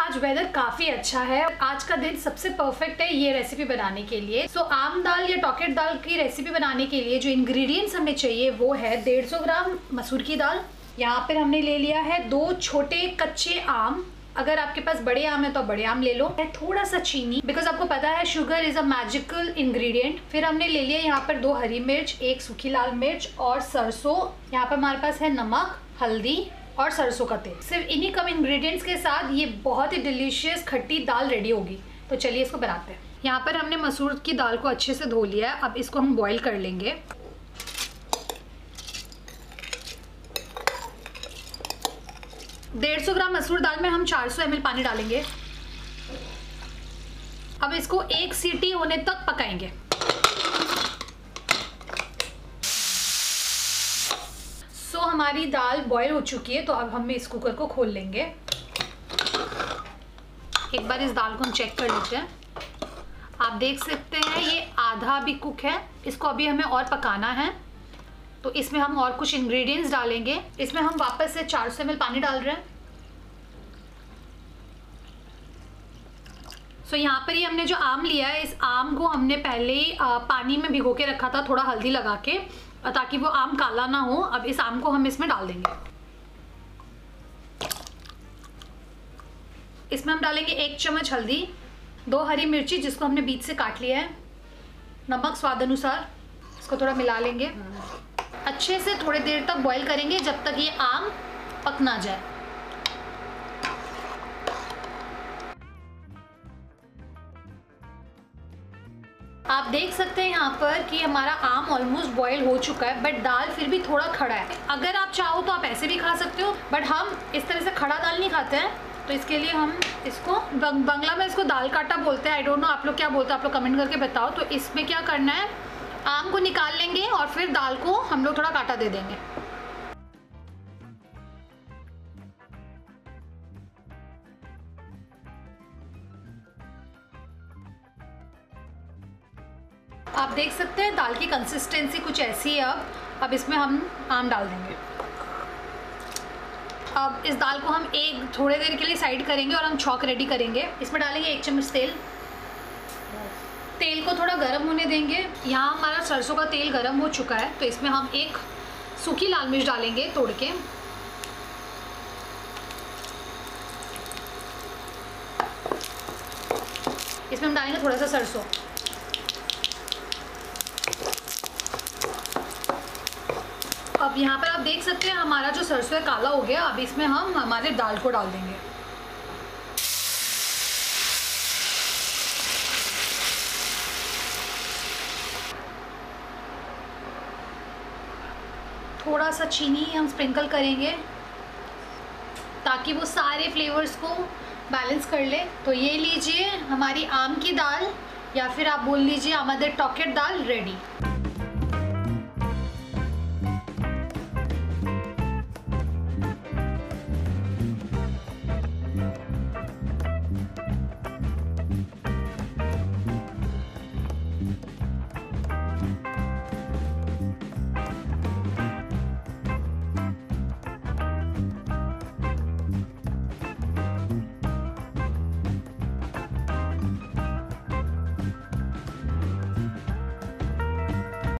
आज वेदर काफी अच्छा है, आज का दिन सबसे परफेक्ट है ये रेसिपी बनाने के लिए। आम दाल या टोकर दाल की रेसिपी बनाने के लिए जो इंग्रेडिएंट्स हमें चाहिए वो है 150 ग्राम मसूर की दाल। यहाँ पर हमने ले लिया है 2 छोटे कच्चे आम, अगर आपके पास बड़े आम है तो बड़े आम ले लो। थोड़ा सा चीनी, बिकॉज आपको पता है sugar is a magical ingredient. फिर हमने ले लिया यहाँ पर 2 हरी मिर्च, 1 सूखी लाल मिर्च और सरसों। यहाँ पर हमारे पास है नमक, हल्दी और सरसों का तेल। सिर्फ इन्हीं कम इंग्रेडिएंट्स के साथ ये बहुत ही डिलीशियस खट्टी दाल रेडी होगी। तो चलिए इसको बनाते हैं। यहाँ पर हमने मसूर की दाल को अच्छे से धो लिया है, अब इसको हम बॉईल कर लेंगे। डेढ़ सौ ग्राम मसूर दाल में हम 400 ml पानी डालेंगे। अब इसको 1 सीटी होने तक पकाएंगे। हमारी दाल बॉईल हो चुकी है, तो अब हम इस कुकर को खोल लेंगे। एक बार इस दाल को हम चेक कर लेते हैं। आप देख सकते हैं ये आधा भी कुक है, इसको अभी हमें और पकाना है। तो इसमें हम और कुछ इंग्रेडिएंट्स डालेंगे। इसमें हम वापस से 400 ml पानी डाल रहे हैं। तो यहाँ पर ये हमने जो आम लिया है, इस आम को हमने पहले ही पानी में भिगो के रखा था, थोड़ा हल्दी लगा के, ताकि वो आम काला ना हो। अब इस आम को हम इसमें डाल देंगे। इसमें हम डालेंगे 1 चम्मच हल्दी, 2 हरी मिर्ची जिसको हमने बीच से काट लिया है, नमक स्वाद अनुसार। इसको थोड़ा मिला लेंगे, अच्छे से थोड़ी देर तक बॉईल करेंगे जब तक ये आम पक ना जाए। आप देख सकते हैं यहाँ पर कि हमारा आम ऑलमोस्ट बॉयल हो चुका है, बट दाल फिर भी थोड़ा खड़ा है। अगर आप चाहो तो आप ऐसे भी खा सकते हो, बट हम इस तरह से खड़ा दाल नहीं खाते हैं। तो इसके लिए हम इसको बंगला में इसको दाल काटा बोलते हैं। आई डोंट नो आप लोग क्या बोलते हो, आप लोग कमेंट करके बताओ। तो इसमें क्या करना है, आम को निकाल लेंगे और फिर दाल को हम लोग थोड़ा काटा दे देंगे। आप देख सकते हैं दाल की कंसिस्टेंसी कुछ ऐसी है। अब इसमें हम आम डाल देंगे। अब इस दाल को हम थोड़े देर के लिए साइड करेंगे और हम छौंक रेडी करेंगे। इसमें डालेंगे 1 चम्मच तेल। तेल को थोड़ा गर्म होने देंगे। यहाँ हमारा सरसों का तेल गर्म हो चुका है, तो इसमें हम 1 सूखी लाल मिर्च डालेंगे तोड़ के। इसमें हम डालेंगे थोड़ा सा सरसों। अब यहाँ पर आप देख सकते हैं हमारा जो सरसों है काला हो गया। अब इसमें हम हमारे दाल को डाल देंगे। थोड़ा सा चीनी हम स्प्रिंकल करेंगे ताकि वो सारे फ्लेवर्स को बैलेंस कर ले। तो ये लीजिए हमारी आम की दाल, या फिर आप बोल लीजिए हमारे टोकर दाल रेडी।